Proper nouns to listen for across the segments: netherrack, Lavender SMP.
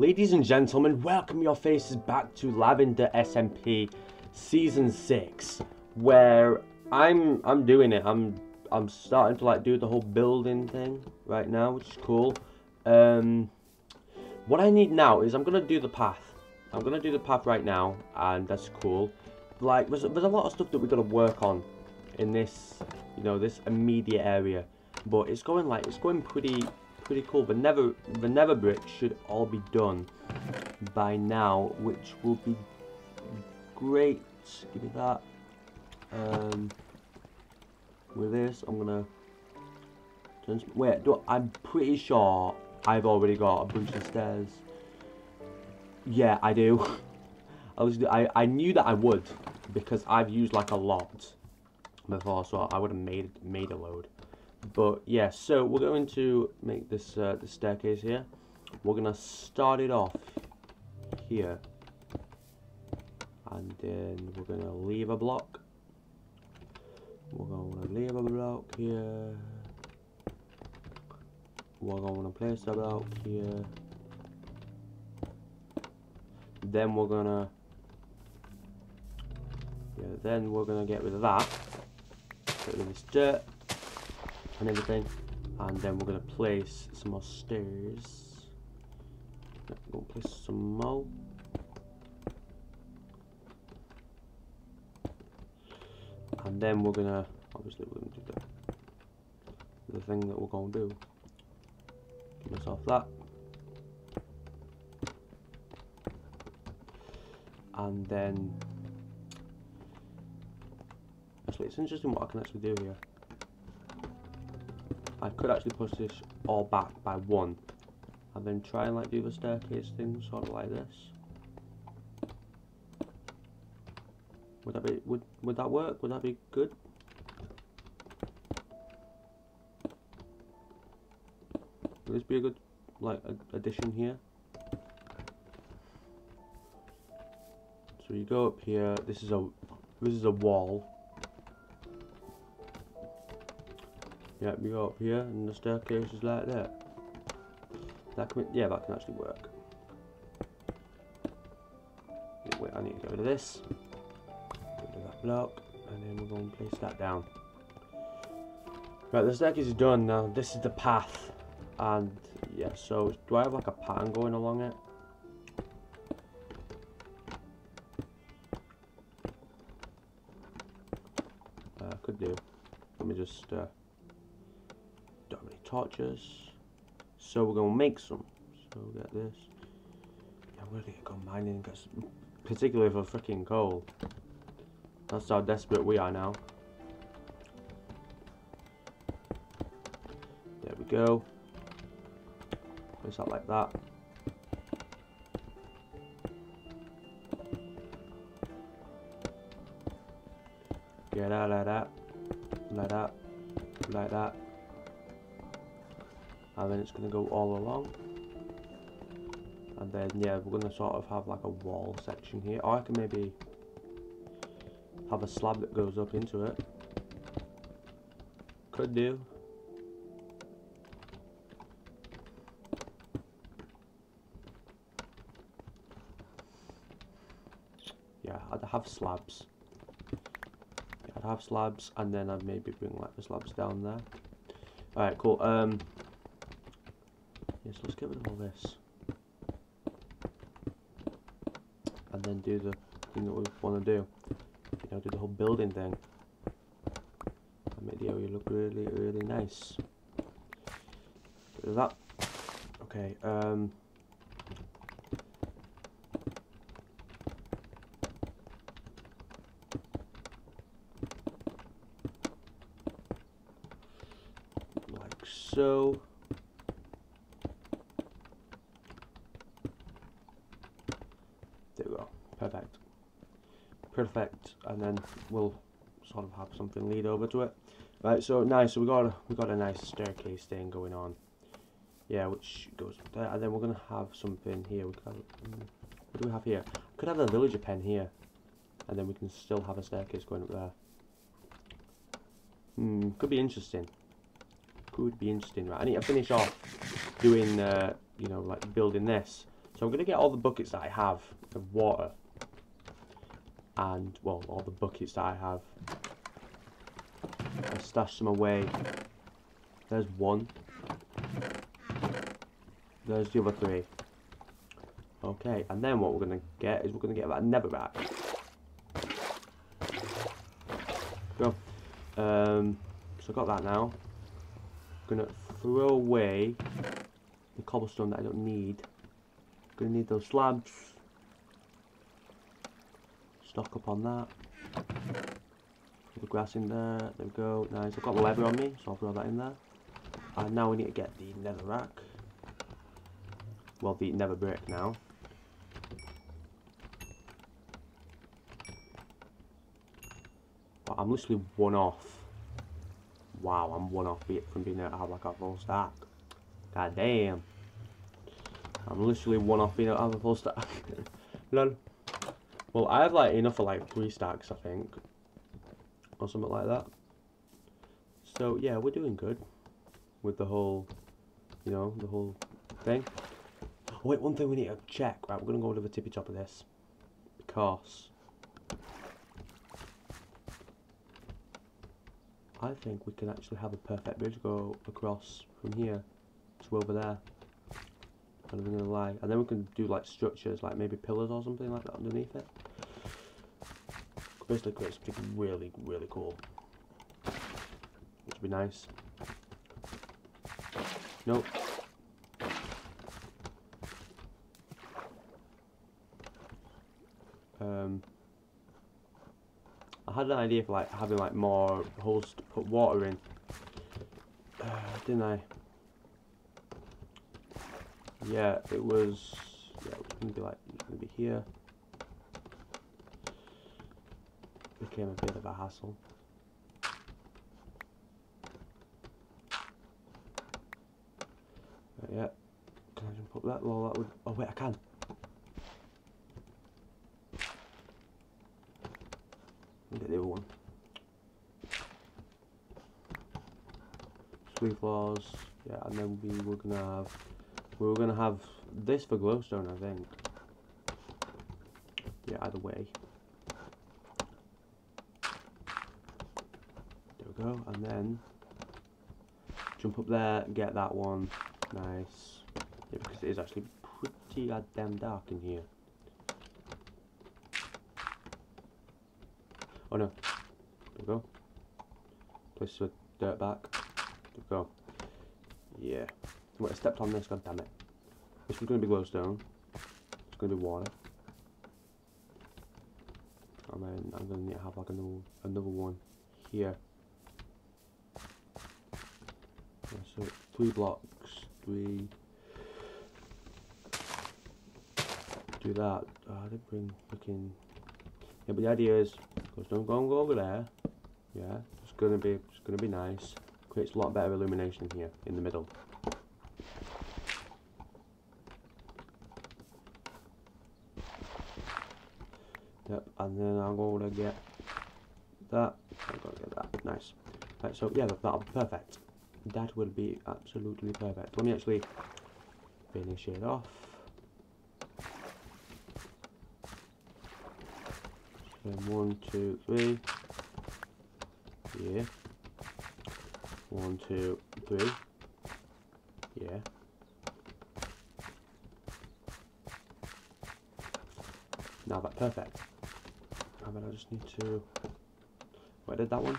Ladies and gentlemen, welcome your faces back to Lavender SMP Season 6, where I'm doing it. I'm starting to like do the whole building thing right now, which is cool. What I need now is I'm gonna do the path right now, and that's cool. Like there's a lot of stuff that we're gonna work on in this, you know, this immediate area, but it's going like it's going pretty cool. The nether brick should all be done by now, which will be great. Give me that. With this, I'm gonna wait. I'm pretty sure I've already got a bunch of stairs. Yeah, I do. I knew that I would, because I've used like a lot before, so I would have made a load. But yeah, so we're going to make this the staircase here. We're gonna start it off here, and then we're gonna leave a block. We're gonna leave a block here. We're gonna place a block here. Then we're gonna, yeah. Then we're gonna get rid of that. Get rid of this dirt and everything, and then we're gonna place some more stairs. We'll place some more. And then we're gonna, obviously we're gonna do the thing that we're gonna do. Give myself that. And then, actually it's interesting what I can actually do here. I could actually push this all back by one, and then try and like do the staircase thing sort of like this. Would that work? Would that be good? Would this be a good like addition here? So you go up here. This is a wall. Yeah, we go up here, and the staircase is like that. Yeah, that can actually work. Wait, I need to go to this. Go to that block, and then we're going to place that down. Right, the staircase is done now. This is the path, and yeah. So, do I have like a pattern going along it? Could do. Let me just. Don't have any torches, so we're gonna make some. So we'll get this. Yeah, I'm gonna need to go mining, particularly for freaking coal. That's how desperate we are now. There we go. Place that like that. Get out like that, like that, like that. And then it's going to go all along, and then yeah, we're going to sort of have like a wall section here, or I can maybe have a slab that goes up into it. Could do. Yeah, I'd have slabs. Yeah, I'd have slabs, and then I'd maybe bring like the slabs down there. All right, cool. So let's get rid of all this, and then do the thing that we want to do. You know, do the whole building thing, and make the area look really, really nice. Get rid of that. Okay. Like so. Perfect, and then we'll sort of have something lead over to it. Right, so nice. So we got a nice staircase thing going on. Yeah, which goes there, and then we're gonna have something here. What do we have here? Could have a villager pen here, and then we can still have a staircase going up there. Could be interesting. Could be interesting, right? I need to finish off doing, you know, like building this. So I'm going to get all the buckets that I have of water, and, well, all the buckets that I have. I'll stash them away. There's one. There's the other three. Okay, and then what we're going to get is we're going to get that netherrack. Go. So I got that now. I'm going to throw away the cobblestone that I don't need. I'm going to need those slabs. Stock up on that. Put the grass in there. There we go. Nice. I've got the leather on me, so I'll throw that in there. And now we need to get the netherrack. Well, the nether brick now. But I'm literally one off. Wow, I'm one off from being able to have like a full stack. God damn. I'm literally one off being able to have a full stack. None. Well, I have like enough for like 3 stacks, I think. Or something like that. So yeah, we're doing good. With the whole, you know, the whole thing. Oh wait, one thing we need to check. Right, we're going to go over the tippy top of this. Because I think we can actually have a perfect bridge go across from here to over there. I'm not gonna lie. And then we can do like structures, like maybe pillars or something like that underneath it. Basically create something really, really cool. Which would be nice. Nope. I had an idea for like having like more holes to put water in, didn't I? Yeah, it was. Yeah, it's gonna be like here. Became a bit of a hassle. But yeah, can I jump up that? Well, that would. Oh wait, I can. Get the other one. Three floors, yeah, and then we were gonna have this for glowstone, I think. Yeah, either way. There we go, and then jump up there, get that one, nice. Yeah, because it is actually pretty goddamn dark in here. Oh no, there we go. Place the dirt back. There we go. Yeah. Wait, I stepped on this, god damn it. This was gonna be glowstone. It's gonna be water. And then I'm gonna need to have like another one here. Yeah, so 3 blocks, 3. Do that. Oh, I didn't bring fucking. Yeah, but the idea is, because don't go over there. Yeah, it's gonna be nice. Creates a lot better illumination here in the middle. Yep, and then I'm gonna get that. I'm gonna get that. Nice. Right, so yeah, that'll be perfect. That will be absolutely perfect. Let me actually finish it off. And 1, 2, 3. Yeah. 1, 2, 3. Yeah. Now that's perfect. I mean, I just need to. Wait, I did that one.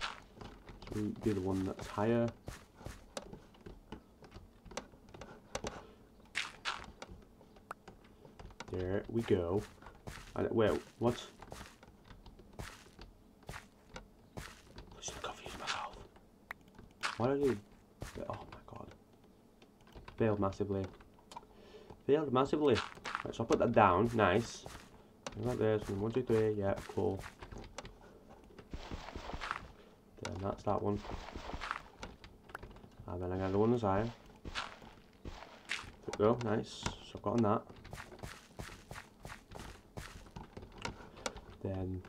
So we do the one that's higher. There we go. Wait, what? I should have confused myself. Why did you? Oh my god. Failed massively. Failed massively. Right, so I put that down. Nice. Like this. 1, 2, 3. Yeah, cool. Then that's that one. And then I got the one that's higher. There we go. Nice. So I've gotten that. Then,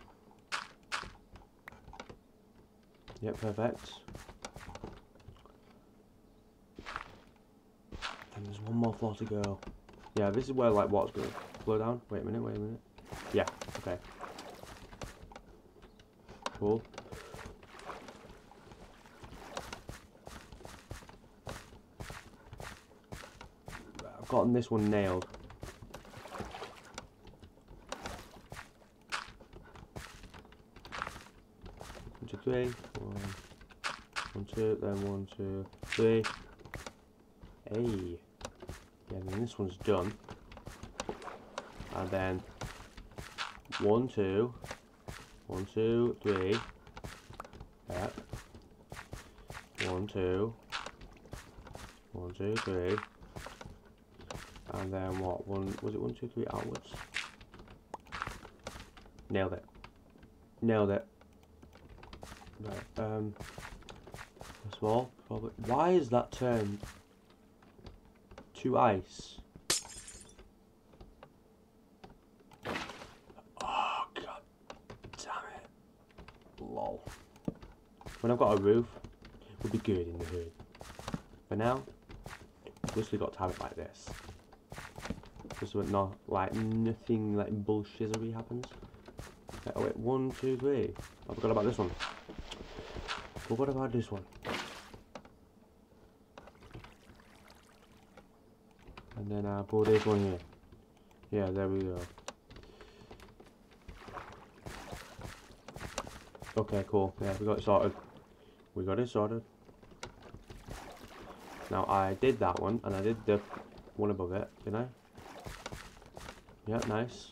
yeah, perfect. Then there's one One more floor to go. Yeah, this is where like water's gonna flow down. Wait a minute. Yeah, okay. Cool. I've gotten this one nailed. One, two, three. One, two, then 1, 2, 3. Hey. Yeah, then this one's done. And then 1, 2, 1, 2, 3. Yeah. 1, 2, 1, 2, 3. And then what? Was it 1, 2, 3 outwards? Nailed it. Nailed it. Right. First of all, probably. Why is that turned to ice? Oh god damn it! Lol. When I've got a roof, it would be good in the hood. But now, I've literally got to have it like this. Just so not like nothing like bullshittery happens. Okay, oh wait, 1, 2, 3. I forgot about this one. But what about this one? And then I'll pull this one here. Yeah, there we go. Okay, cool. Yeah, we got it sorted. We got it sorted. Now I did that one, and I did the one above it, didn't I? Yeah, nice.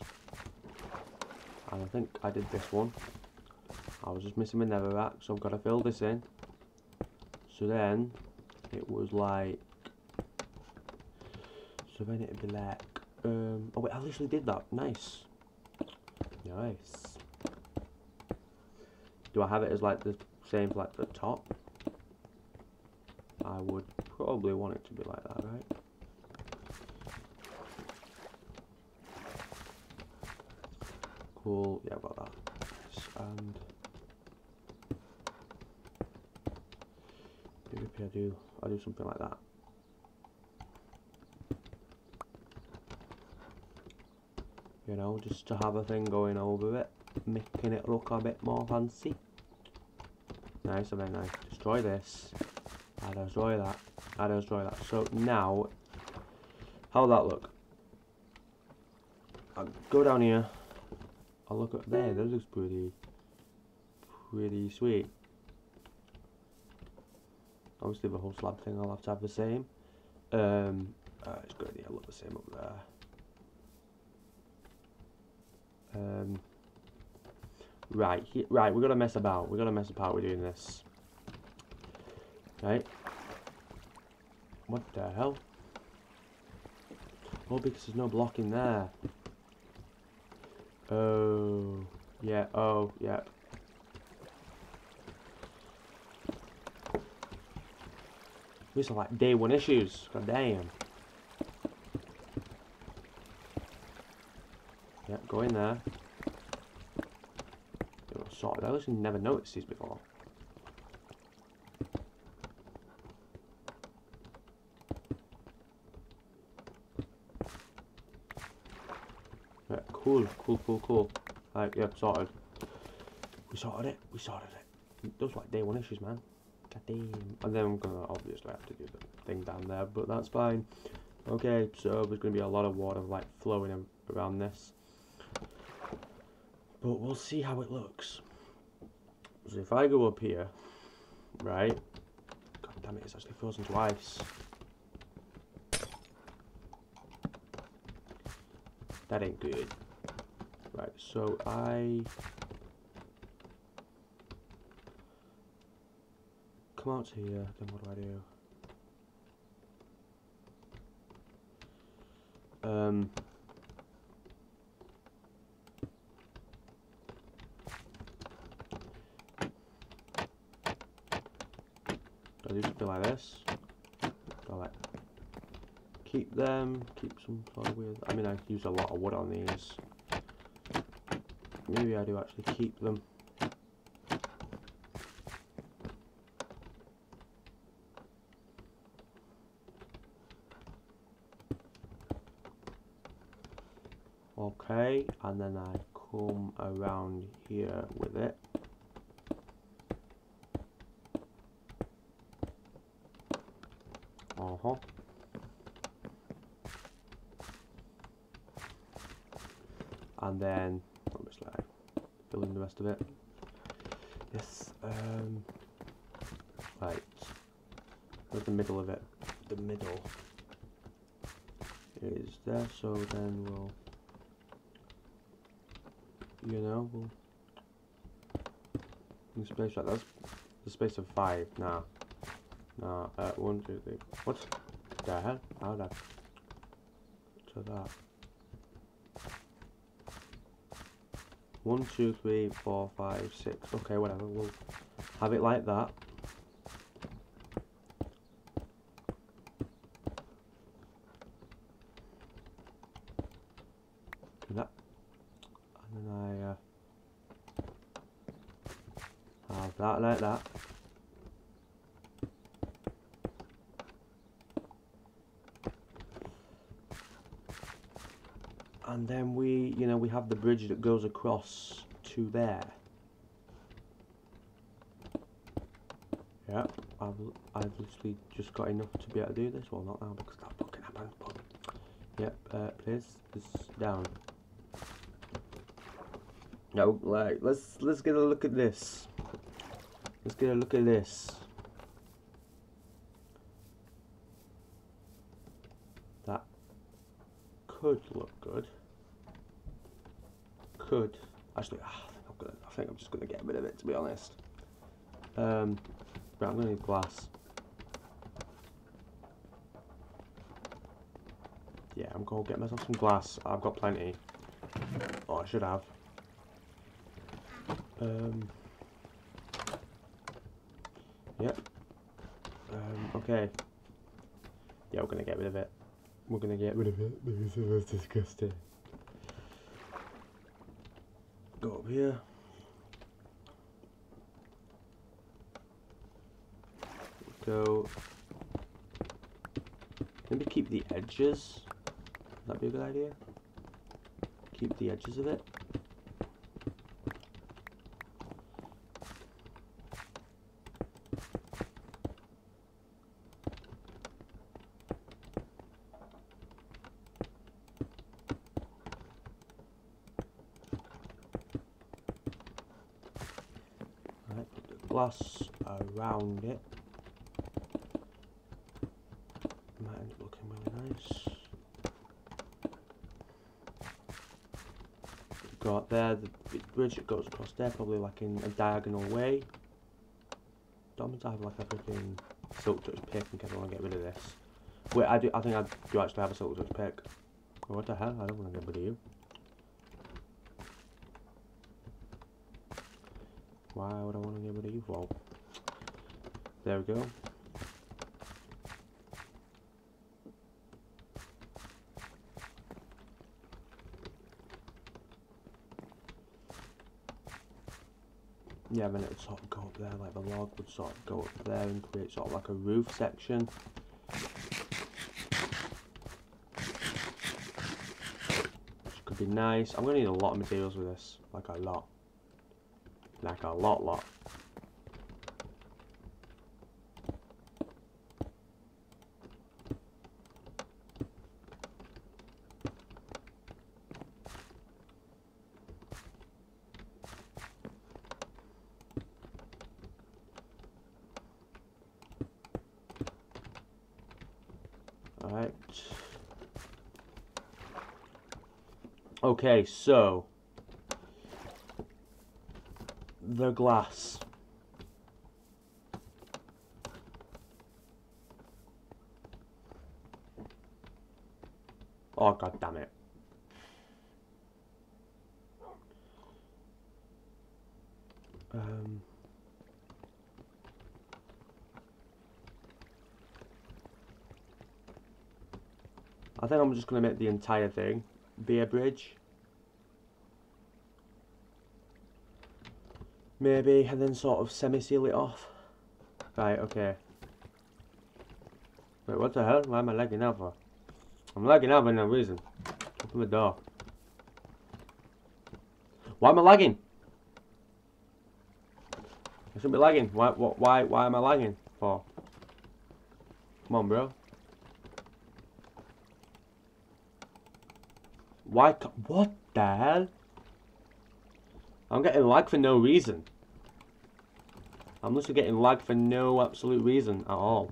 And I think I did this one. I was just missing my nether rack, so I've got to fill this in. So then, it was like... So then it'd be like... oh wait, I literally did that. Nice. Nice. Do I have it as like the same for like the top? I would probably want it to be like that, right? Cool, yeah, I've got that. And maybe I do something like that. You know, just to have a thing going over it, making it look a bit more fancy. Nice, and then I destroy this. I destroy that. I destroy that. So now, how'll that look? I'll go down here. I look up there, that looks pretty sweet. Obviously the whole slab thing I'll have to have the same. It's good idea, I'll look the same up there. Right, right, we're gonna mess about. We're gonna mess about with doing this. Right. What the hell? Oh, because there's no block in there. Oh, yeah, oh, yeah. These are like day one issues, god damn. Yep, go in there. It'll sort of, I actually never noticed these before. Cool. Alright, yeah, sorted. We sorted it. Those like day one issues, man. God damn. And then I'm gonna obviously have to do the thing down there, but that's fine. Okay, so there's gonna be a lot of water like flowing around this. But we'll see how it looks. So if I go up here, right? God damn it, it's actually frozen to ice. That ain't good. Right, so I come out here, then what do? Do I do something like this? Do I like keep them, keep some sort of weird, I mean I use a lot of wood on these. Maybe I do actually keep them. Okay, and then I come around here with it. And then obviously I fill in the rest of it. Yes, right. That's the middle of it. The middle is there, so then we'll, you know, we'll space like that's the space of 5 now. Nah, 1, 2, 3. What the hell? How did I do that? 1, 2, 3, 4, 5, 6. Okay, whatever. We'll have it like that. Do that, and then I have that like that. And then we, you know, we have the bridge that goes across to there. Yeah, I've literally just got enough to be able to do this. Well, not now because that fucking happened. Yep, place this down. No, like let's get a look at this. Let's get a look at this. That could look good. Could actually, I think I'm just gonna get rid of it, to be honest. But I'm gonna need glass. Yeah, I'm gonna get myself some glass. I've got plenty. Oh, I should have. Yep. Okay. Yeah, we're gonna get rid of it. We're gonna get rid of it because it was disgusting. Go up here. Go. Maybe keep the edges. Would that be a good idea? Keep the edges of it. Glass around it. Might end up looking really nice. We've got there the bridge that goes across there, probably like in a diagonal way. Don't I have like a freaking silk touch pick in case I want to get rid of this? Wait, I think I do actually have a silk touch pick. What the hell? I don't want to get rid of you. Why would I want to get rid of you? Well, there we go. Yeah, then it would sort of go up there, like the log would sort of go up there and create sort of like a roof section. Which could be nice. I'm going to need a lot of materials with this, like a lot. Like a lot. All right. Okay, so the glass. Oh, god damn it. I think I'm just gonna make the entire thing be a bridge. Maybe, and then sort of semi-seal it off. Right, okay. Wait, what the hell? Why am I lagging out for? I'm lagging out for no reason. Open the door. Why am I lagging? I shouldn't be lagging. Why am I lagging for? Come on, bro. Why? What the hell? I'm getting lag for no reason. I'm literally getting lag for no absolute reason at all.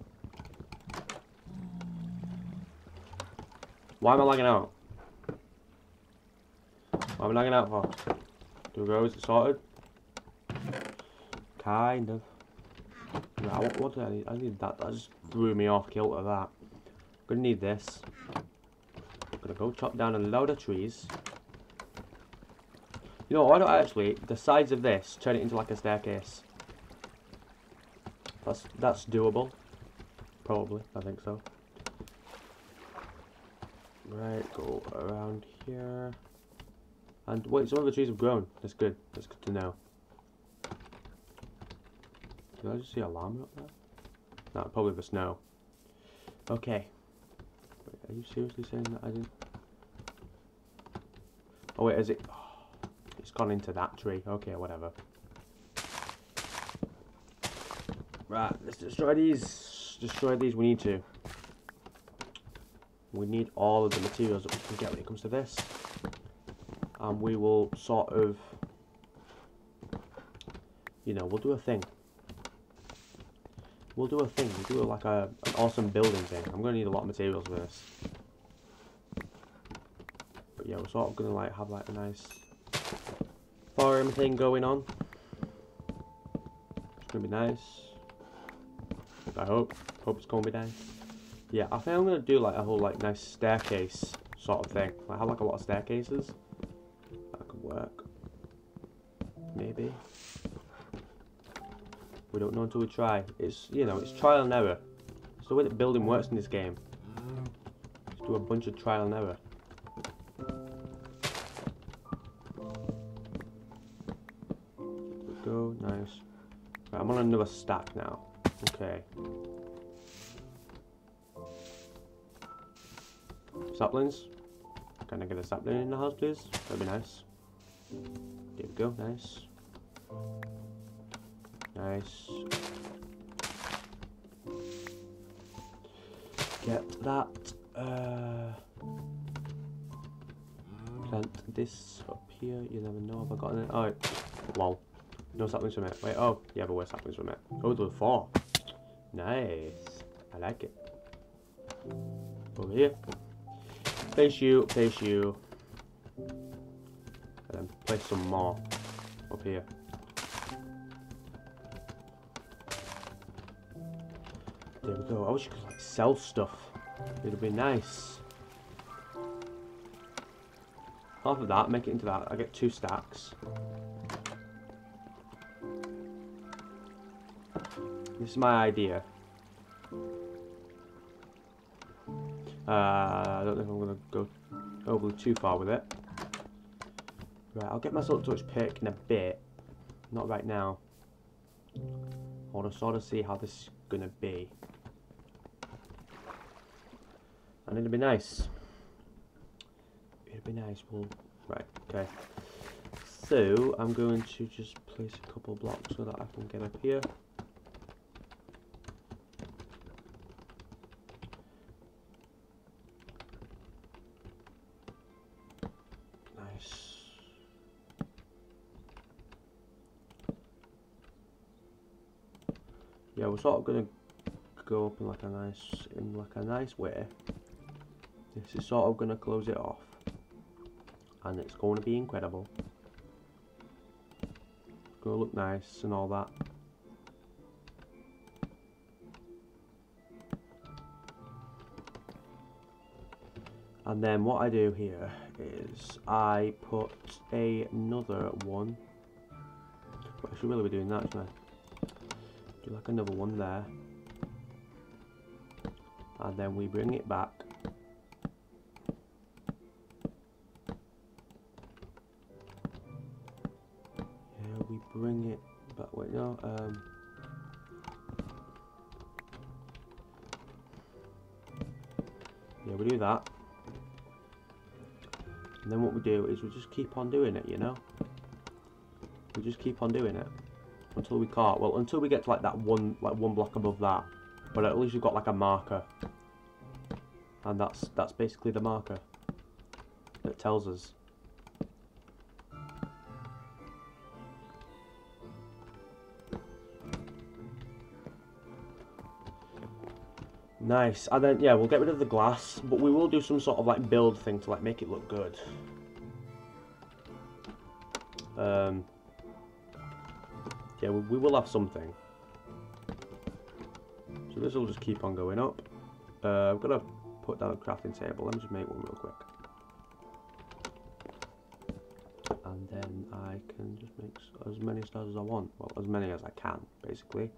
Why am I lagging out? What am I lagging out for? Two rows, it's sorted. Kind of. Nah, what did I need? I need that. That just threw me off kilter, that. Gonna need this. Gonna go chop down a load of trees. You know, why don't I actually, the sides of this, turn it into like a staircase? That's doable. Probably, I think so. Right, go around here. And wait, some of the trees have grown. That's good. That's good to know. Did I just see a llama up there? No, probably the snow. Okay. Wait, are you seriously saying that I didn't? Oh wait, is it? Oh, it's gone into that tree. Okay, whatever. Right, let's destroy these. Destroy these. We need to. We need all of the materials that we can get when it comes to this. And we will sort of, you know, we'll do a thing. We'll do a thing. We'll do like an awesome building thing. I'm going to need a lot of materials for this. But yeah, we're sort of going to like have like a nice farm thing going on. It's going to be nice. I hope. Hope it's going to be nice. Yeah, I think I'm going to do like a whole like nice staircase sort of thing. I have like a lot of staircases. That could work. Maybe. We don't know until we try. It's, you know, it's trial and error. It's the way that building works in this game. Just do a bunch of trial and error. There we go, nice. Right, I'm on another stack now. Okay. Saplings. Can I get a sapling in the house, please? That'd be nice. There we go, nice. Nice. Get that. Plant this up here. You never know if I got any. Oh, lol. No saplings from it. Wait, oh, yeah, but where's saplings from it? Oh, there were 4. Nice. I like it. Over here. Place you, place you. And then place some more up here. There we go. I wish you could like sell stuff. It'd be nice. Half of that, make it into that. I get 2 stacks. This is my idea. I don't think I'm gonna go overly too far with it. Right, I'll get myself a torch pick in a bit. Not right now. I wanna sort of see how this is gonna be. And it'll be nice. It'll be nice. Well, right, okay. So, I'm going to just place a couple blocks so that I can get up here. Nice. Yeah, we're sort of going to go up in like a nice, way. This is sort of going to close it off, and it's going to be incredible. It's going to look nice and all that. And then what I do here is I put another one. I should really be doing that, shouldn't I? Do like another one there, and then we bring it back. Bring it back. Wait, no. Yeah, we do that. And then what we do is we just keep on doing it, you know? We just keep on doing it until we can't. Well, until we get to like that one block above that. But at least you've got like a marker, and that's basically the marker that tells us. Nice, and then yeah, we'll get rid of the glass, but we will do some sort of like build thing to like make it look good. Yeah, we will have something. So this will just keep on going up. I've got to put down a crafting table. Let me just make one real quick, and then I can just make as many stars as I want. Well, as many as I can, basically.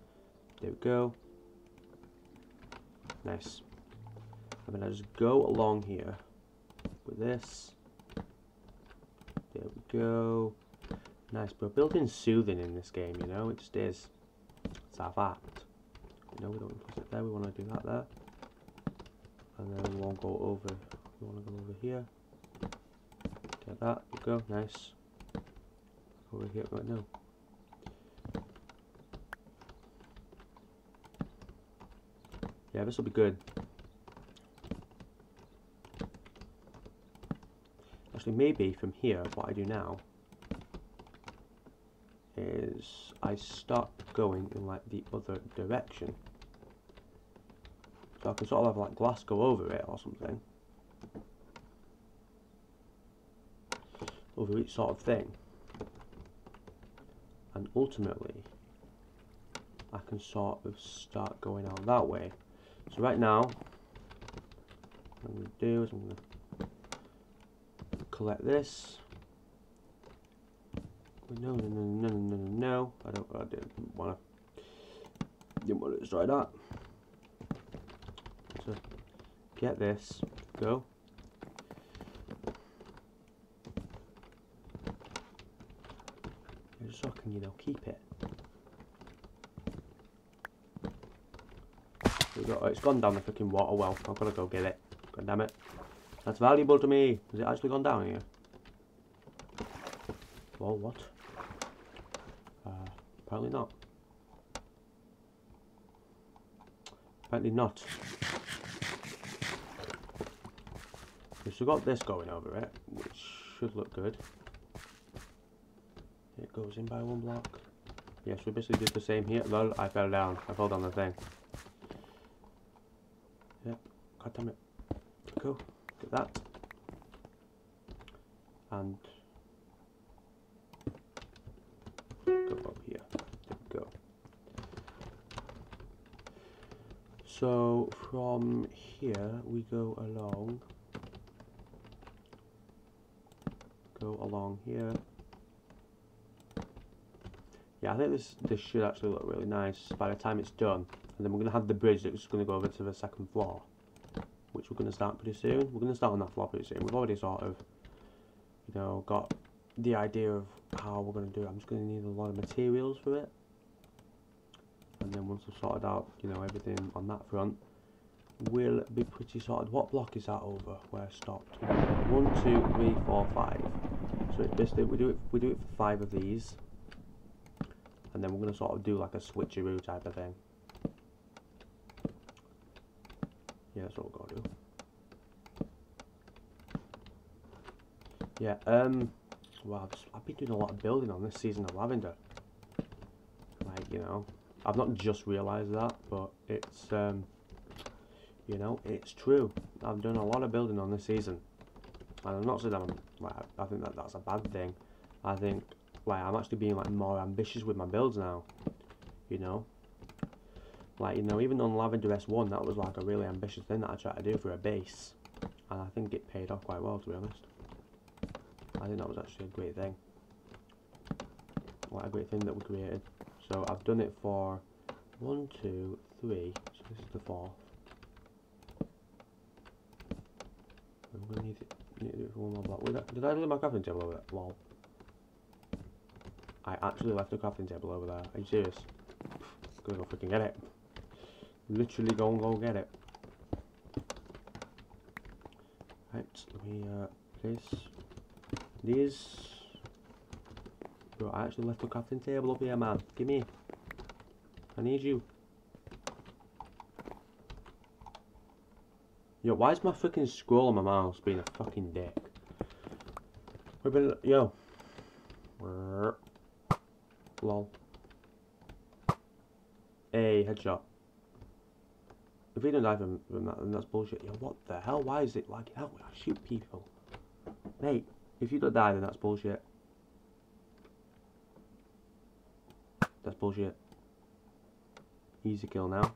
There we go. Nice. I'm gonna just go along here with this. There we go. Nice, but building soothing in this game, you know, it just is. It's our fact. You know, we don't want to put it there, we want to do that there. And then we'll go over. We want to go over here. Get that, there we go, nice. Over here, right now. Yeah, this will be good. Actually, maybe from here, what I do now is I start going in like the other direction. So I can sort of have like glass go over it or something. Over each sort of thing. And ultimately, I can sort of start going out that way. So right now, what I'm going to do is I'm going to collect this. No, I didn't want to destroy that. So get this, go. Just so I can, you know, keep it. Oh, it's gone down the freaking water well. I've got to go get it. God damn it. That's valuable to me. Has it actually gone down here? Well, what? Apparently not. Apparently not. We've still got this going over it, which should look good. It goes in by one block. Yes, we basically did the same here. Well, I fell down. I fell down the thing. God damn it. Cool. Get that. And go up here. There we go. So from here we go along here. Yeah, I think this should actually look really nice by the time it's done. And then we're going to have the bridge that's going to go over to the second floor, which we're going to start pretty soon. We're going to start on that floor pretty soon. We've already sort of, you know, got the idea of how we're going to do it. I'm just going to need a lot of materials for it. And then once I've sorted out, you know, everything on that front, we'll be pretty sorted. What block is that over where I stopped? 1, 2, 3, 4, 5. So it's basically, we do it for 5 of these. And then we're going to sort of do like a switcheroo type of thing. Yeah, that's what we're going to do. Yeah, well, I've been doing a lot of building on this season of Lavender. Like, you know, I've not just realised that, but it's, you know, it's true. I've done a lot of building on this season. And I'm not saying that I'm, like, I think that that's a bad thing. I think, like, I'm actually being, like, more ambitious with my builds now, you know. Like, you know, even on Lavender S1, that was like a really ambitious thing that I tried to do for a base. And I think it paid off quite well, to be honest. I think that was actually a great thing. Like, a great thing that we created. So, I've done it for 1, 2, 3. So, this is the 4th. I'm going to need to do it for one more block. Did I leave my crafting table over there? Lol. I actually left the crafting table over there. Are you serious? I'm going to go freaking get it. Literally go and go get it. Right, let me place these. Bro, I actually left my crafting table up here, man. Give me. I need you. Yo, why is my freaking scroll on my mouse being a fucking dick? We've been, yo. Lol. Hey, headshot. If we don't die from that, then that's bullshit. Yo, what the hell? Why is it like that? I shoot people. Mate, if you don't die, then that's bullshit. That's bullshit. Easy kill now.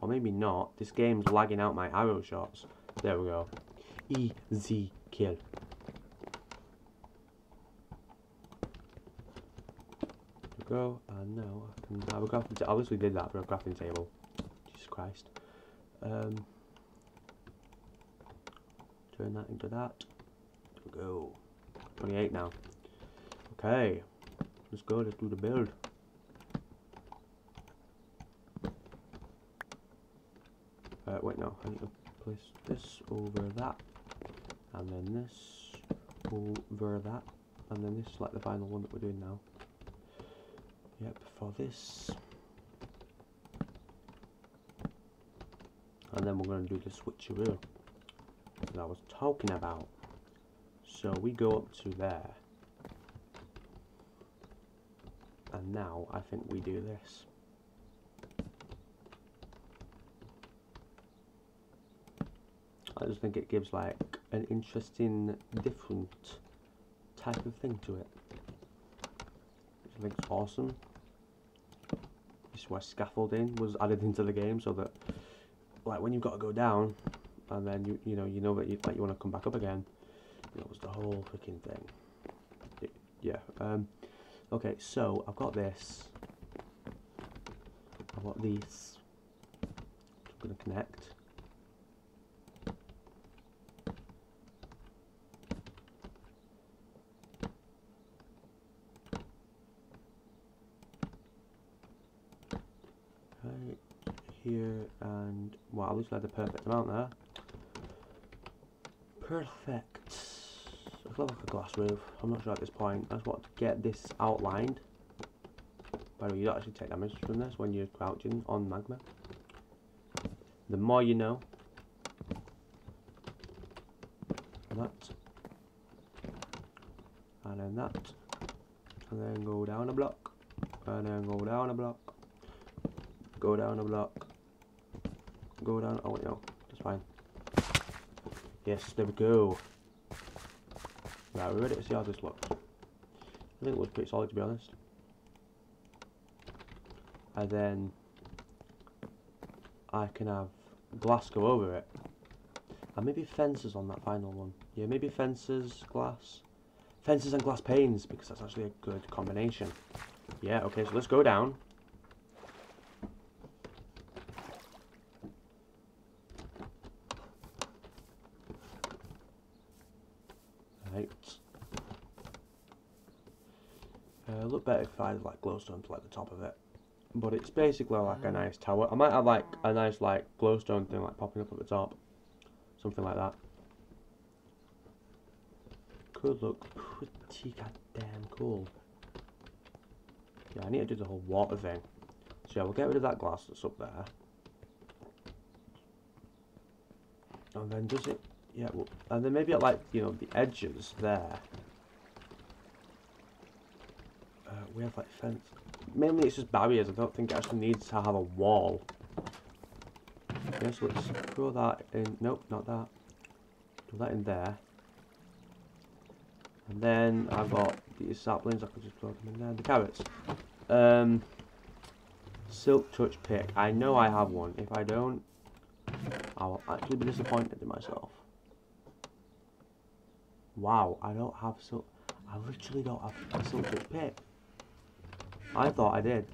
Or maybe not. This game's lagging out my arrow shots. There we go. Easy kill. There we go. And now I can have a crafting table. I obviously did that for a crafting table. Jesus Christ. Turn that into that. There we go. 28 now. Okay. Let's go. Let's do the build. Wait, no, I need to place this over that, and then this over that, and then this is like the final one that we're doing now. Yep, for this. And then we're going to do the switcheroo that I was talking about. So we go up to there. And now I think we do this. I just think it gives like an interesting different type of thing to it. I think it's awesome. This is why scaffolding was added into the game, so that like when you've got to go down and then you know that you want to come back up again. That was the whole freaking thing. Yeah. Okay, so I've got this. I've got these. I'm gonna connect. Here and well, I looks like the perfect amount there. Perfect. I love like a glass roof. I'm not sure at this point. I just want to get this outlined. By the way, you don't actually take damage from this when you're crouching on magma. The more you know. And that. And then that. And then go down a block. And then go down a block. Go down a block. Go down. Oh no, that's fine. Yes, there we go. Right, we're ready to see how this looks. I think it looks pretty solid, to be honest. And then I can have glass go over it, and maybe fences on that final one. Yeah, maybe fences and glass panes, because that's actually a good combination. Yeah. Okay, so let's go down. Look better if I had like glowstone to like the top of it, but it's basically like a nice tower. I might have like a nice like glowstone thing like popping up at the top, something like that. Could look pretty goddamn cool. Yeah, I need to do the whole water thing. So yeah, we'll get rid of that glass that's up there, and then does it? Yeah, well, and then maybe at like the edges there. We have like fence. Mainly it's just barriers. I don't think it actually needs to have a wall. Okay, so let's throw that in. Nope, not that. Throw that in there. And then I've got these saplings. I could just throw them in there. The carrots. Silk touch pick. I know I have one. If I don't, I will actually be disappointed in myself. Wow, I don't have silk. I literally don't have a silk touch pick. I thought I did.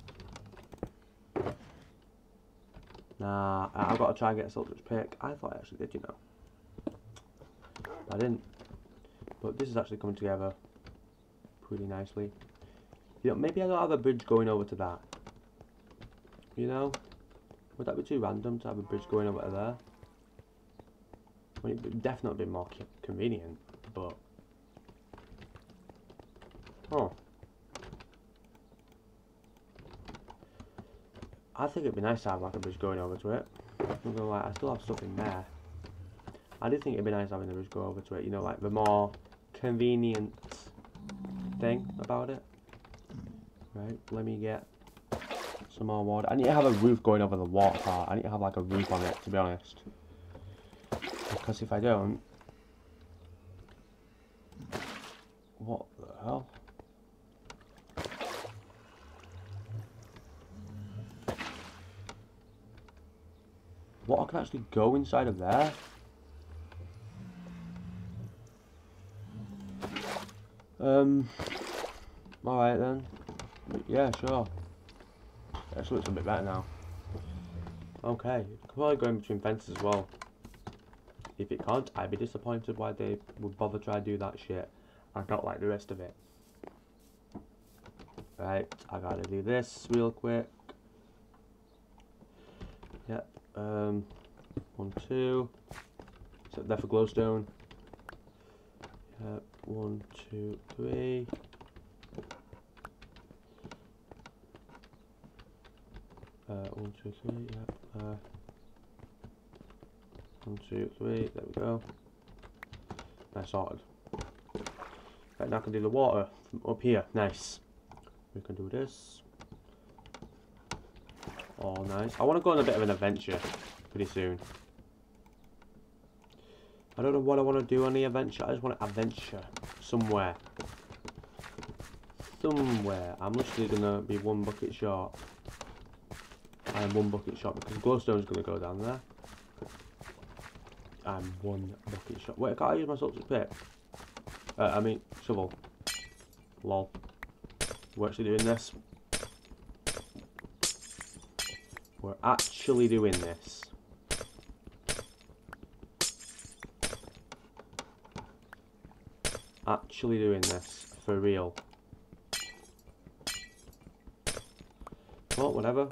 Nah, I've got to try and get a Silkwood's pick. I thought I actually did, you know. I didn't. But this is actually coming together pretty nicely. You know, maybe I don't have a bridge going over to that. You know? Would that be too random to have a bridge going over to there? I mean, it would definitely be more convenient, but... Oh, I think it'd be nice to have like a bridge going over to it. I'm gonna like, I still have stuff in there. I do think it'd be nice having the bridge go over to it, you know, like the more convenient thing about it. Right, let me get some more water. I need to have a roof going over the water part. I need to have like a roof on it, to be honest. Because if I don't, what the hell? What, I can actually go inside of there? Alright then. Yeah, sure. This looks a bit better now. Okay, could probably go in between fences as well. If it can't, I'd be disappointed why they would bother try to do that shit. I don't like the rest of it. Right, I gotta do this real quick. Yep, 1, 2. Except there for glowstone. Yep, 1, 2, 3. One, two, three, yep, 1, 2, 3, there we go. Nice sorted. Right, now I can do the water from up here, nice. We can do this. Oh, nice. I want to go on a bit of an adventure pretty soon. I don't know what I want to do on the adventure, I just want to adventure somewhere. Somewhere. I'm literally going to be one bucket short. I'm one bucket shot because glowstone's going to go down there. I'm one bucket shot. Wait, can't I use my salt to pick? I mean, shovel. Lol. We're actually doing this. We're actually doing this. Actually doing this. For real. Well, whatever.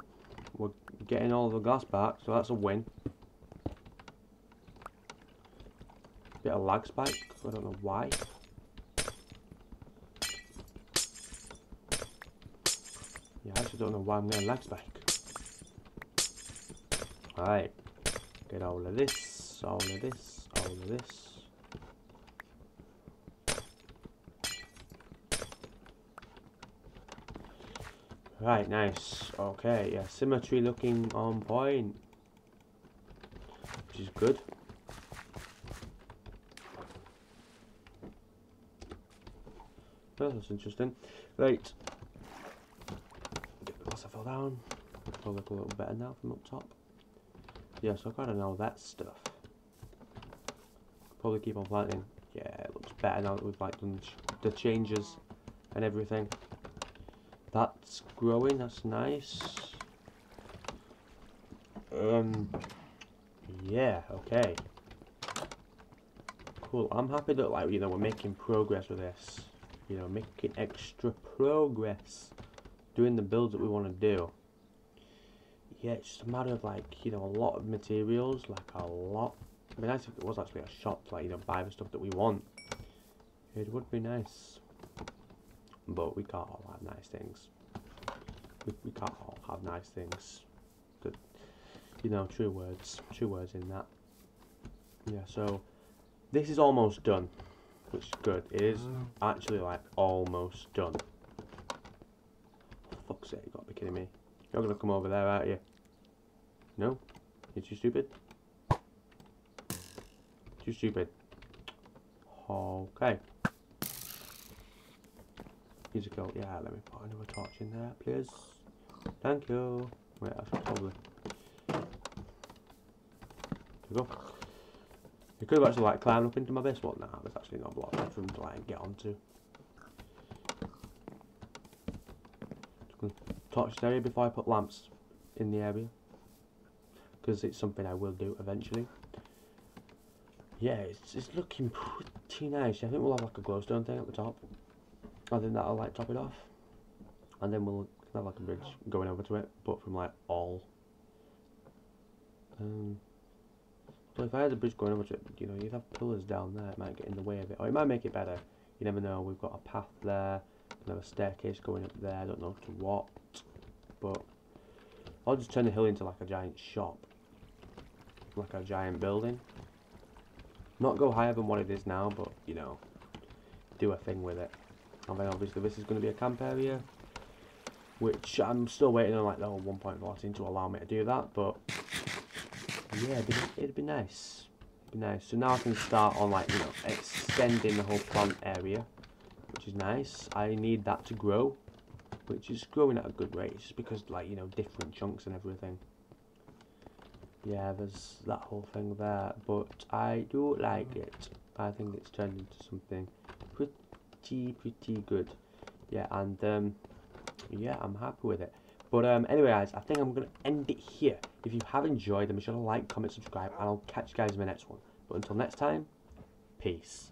We're getting all of the glass back, so that's a win. Bit of lag spike, I don't know why. Yeah, I actually don't know why I'm getting lag spike. Alright. Get all of this, all of this, all of this. Right, nice. Okay, yeah, symmetry looking on point, which is good. Oh, that's interesting. Right, get the glass I fell down. It'll look a little better now from up top. Yeah, so I kind of know that stuff. Probably keep on planting. Yeah, it looks better now that we've like done the changes and everything. That's growing, that's nice. Yeah, okay. Cool, I'm happy that, like, you know, we're making progress with this. You know, making extra progress. Doing the builds that we want to do. Yeah, it's just a matter of, like, you know, a lot of materials. Like, a lot. It'd be nice if it was actually a shop, like, you know, buy the stuff that we want. It would be nice. But we can't all have nice things. We can't all have nice things. Good. You know, true words. True words in that. Yeah, so this is almost done. Which is good. It is actually like almost done. For fuck's sake, you gotta be kidding me. You're gonna come over there, aren't you? No? You're too stupid? Too stupid. Okay. Yeah, let me put another torch in there, please. Thank you. Wait, I should probably. There we go. You could have actually like climbed up into my base. Well, nah, there's actually not a block for him to like get onto. Just gonna torch this area before I put lamps in the area. Because it's something I will do eventually. Yeah, it's looking pretty nice. I think we'll have like a glowstone thing at the top. I think that'll like top it off, and then we'll have like a bridge going over to it, but from like all. So if I had a bridge going over to it, you know, you'd have pillars down there. It might get in the way of it, or it might make it better. You never know. We've got a path there, another staircase going up there. I don't know to what, but I'll just turn the hill into like a giant shop, like a giant building. Not go higher than what it is now, but you know, do a thing with it. And then obviously this is going to be a camp area, which I'm still waiting on like the whole 1.14 to allow me to do that, but yeah, it'd be nice. It'd be nice. So now I can start on like, you know, extending the whole plant area, which is nice. I need that to grow, which is growing at a good rate, just because like, you know, different chunks and everything. Yeah, there's that whole thing there, but I do like it. I think it's turned into something pretty good. Yeah, and yeah, I'm happy with it. But anyway guys, I think I'm gonna end it here. If you have enjoyed, then be sure to like, comment, subscribe, and I'll catch you guys in the next one. But until next time, peace.